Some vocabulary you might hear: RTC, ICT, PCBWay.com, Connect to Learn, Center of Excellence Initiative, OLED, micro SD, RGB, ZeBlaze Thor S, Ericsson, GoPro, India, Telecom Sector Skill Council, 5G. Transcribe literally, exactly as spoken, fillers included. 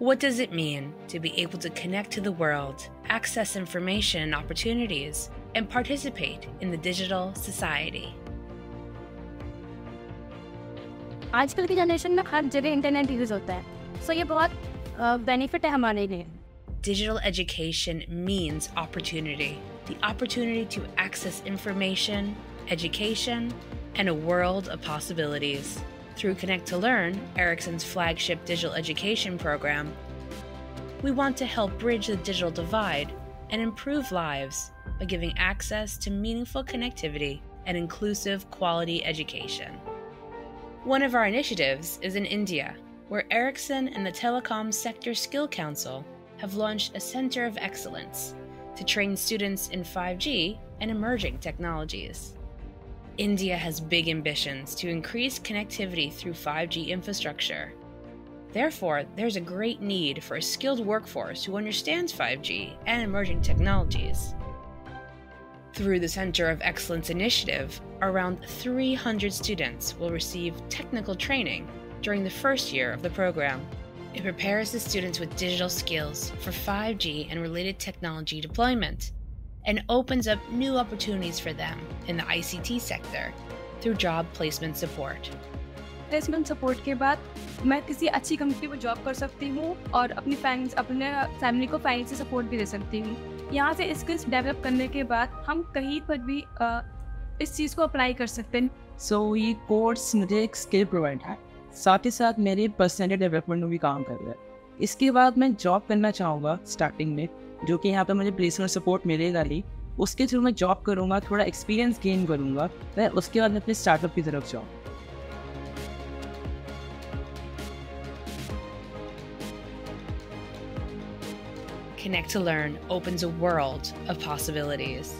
What does it mean to be able to connect to the world, access information and opportunities, and participate in the digital society? आजकल की generation में हर जगह internet use होता है, so ये बहुत benefit है हमारे लिए. Digital education means opportunity, the opportunity to access information, education, and a world of possibilities. Through Connect to Learn, Ericsson's flagship digital education program, we want to help bridge the digital divide and improve lives by giving access to meaningful connectivity and inclusive quality education. One of our initiatives is in India, where Ericsson and the Telecom Sector Skill Council have launched a Center of Excellence to train students in five G and emerging technologies. India has big ambitions to increase connectivity through five G infrastructure. Therefore, there's a great need for a skilled workforce who understands five G and emerging technologies. Through the Center of Excellence Initiative, around three hundred students will receive technical training during the first year of the program. It prepares the students with digital skills for five G and related technology deployment, and opens up new opportunities for them in the I C T sector through job placement support. Placement support के बाद मैं किसी अच्छी company में job कर सकती हूँ और अपनी फैमिली अपने फैमिली को फाइनेंशियल सपोर्ट भी दे सकती हूँ. यहाँ से स्किल्स डेवलप करने के बाद हम कहीं पर भी इस चीज़ को अप्लाई कर सकते हैं. सो ये कोर्स मुझे एक स्किल प्रोवाइड है, साथ ही साथ मेरे पर्सनल डेवलपमेंट में भी काम कर रहा है. इसके बाद मैं जॉब करना चाहूँगा स्टार्टिंग में, जो कि यहाँ पे मुझे प्लेसमेंट सपोर्ट मिलेगा ही. उसके थ्रू मैं जॉब करूँगा, थोड़ा एक्सपीरियंस गेन करूँगा, मैं उसके बाद अपने स्टार्टअप की तरफ जाऊँ. Connect to Learn opens a world of possibilities.